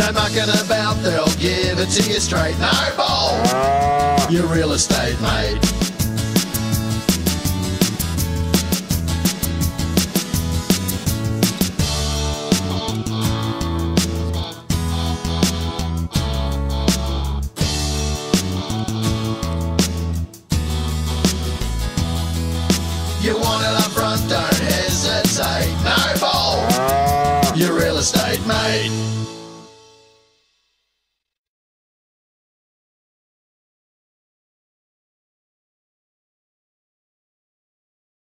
No mucking about, they'll give it to you straight. No ball, you're real estate, mate. You want it up front, don't hesitate. No ball, you're real estate, mate.